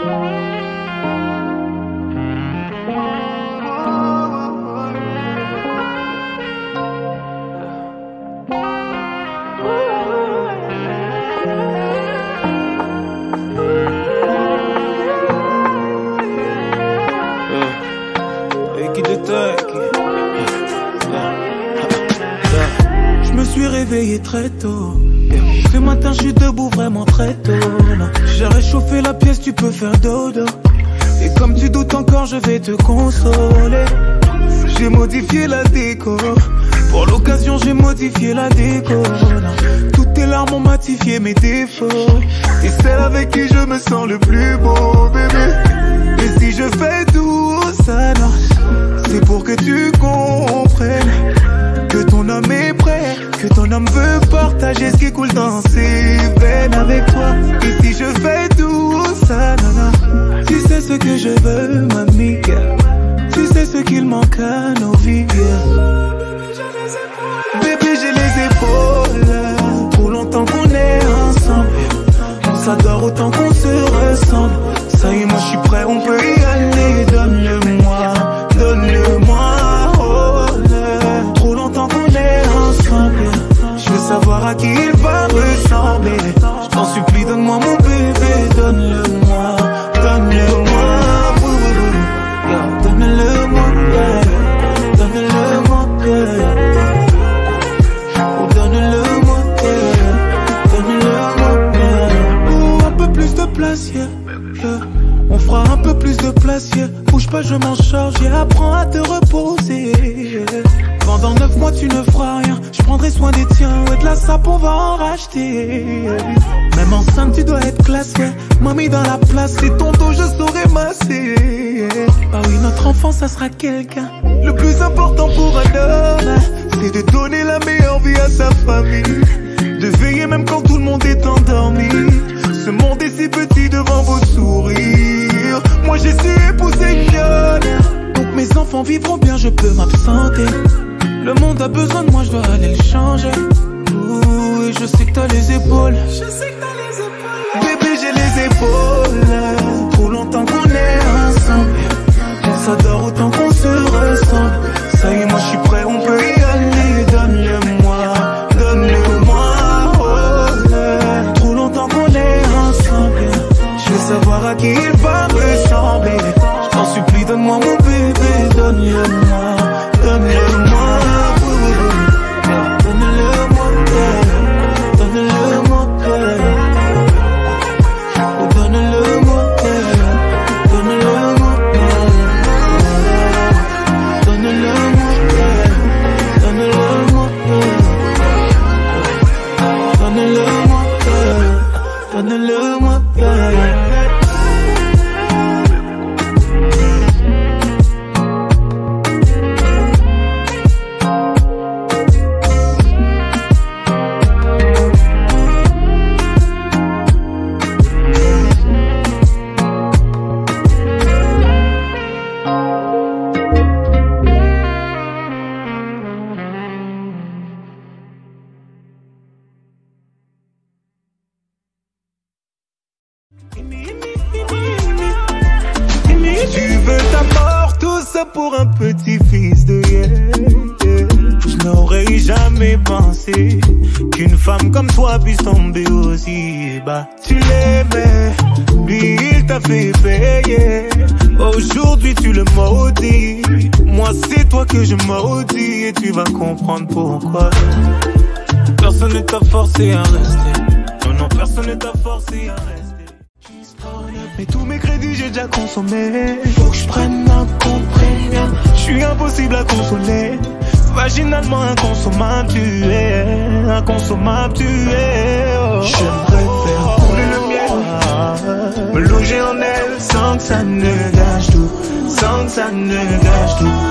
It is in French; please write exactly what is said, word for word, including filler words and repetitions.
Je me suis réveillé très tôt. Ce matin je suis debout vraiment très tôt. J'ai réchauffé la pièce, tu peux faire dodo. Et comme tu doutes encore, je vais te consoler. J'ai modifié la déco. Pour l'occasion j'ai modifié la déco. Toutes tes larmes ont matifié mes défauts. T'es celle avec qui je me sens le plus beau, bébé. Et si je fais tout ça, non, c'est pour que tu comprennes que ton homme est prêt, que ton homme veut partager ce qui coule dans ses veines avec toi. Et si je fais tout ça, nana, tu sais ce que je veux, mamie. Tu sais ce qu'il manque à nos vies. Bébé, j'ai les épaules. Trop longtemps qu'on est ensemble, on s'adore autant qu'on se ressemble. Ça y est, moi je suis prêt, on peut y aller. Donne-le-moi, donne-le-moi. Savoir à qui il va ressembler. Je t'en supplie, donne-moi mon bébé. Donne-le-moi, donne-le-moi. Donne-le-moi, donne-le-moi. Donne-le-moi, donne-le-moi. Un peu plus de place, yeah. On fera un peu plus de place, yeah. Bouge pas, je m'en charge, yeah. Apprends à te reposer, yeah. Pendant neuf mois tu ne feras rien. Je prendrai soin des tiens, ouais, de la sape on va en racheter. Même enceinte tu dois être classe, ouais. Mamie dans la place, c'est ton dos je saurai masser. Ah oui, notre enfant ça sera quelqu'un. Le plus important pour un homme, c'est de donner la meilleure vie à sa famille. De veiller même quand tout le monde est endormi. Ce monde est si petit devant vos sourires. Moi j'ai su épouser Diane, donc mes enfants vivront bien, je peux m'absenter. Le monde a besoin de moi, je dois aller le changer. Ouh, et je sais que t'as les épaules. Je sais que t'as les épaules. Bébé, j'ai les épaules. Trop longtemps qu'on est ensemble. On s'adore autant qu'on se ressemble. Ça y est, moi je suis prêt, on peut y aller. Donne-le-moi, donne-le-moi. Oh, là. Trop longtemps qu'on est ensemble. Je veux savoir à qui il va ressembler. Je t'en supplie, donne-moi mon bébé. Donne-le-moi, donne-le-moi. Pour un petit fils de yeah, yeah. Je n'aurais jamais pensé qu'une femme comme toi puisse tomber aussi bas. Tu l'aimais, lui il t'a fait payer. Aujourd'hui tu le maudis, moi c'est toi que je maudis. Et tu vas comprendre pourquoi. Personne ne t'a forcé à rester. Non non, personne ne t'a forcé à rester. Mais tous mes crédits j'ai déjà consommé. Faut que je prenne un compte premium. Je suis impossible à consoler. Vaginalement inconsommable tu es. Inconsommable tu es oh. J'aimerais faire couler le miel, me loger en elle, sans que ça ne gâche tout. Sans que ça ne gâche tout.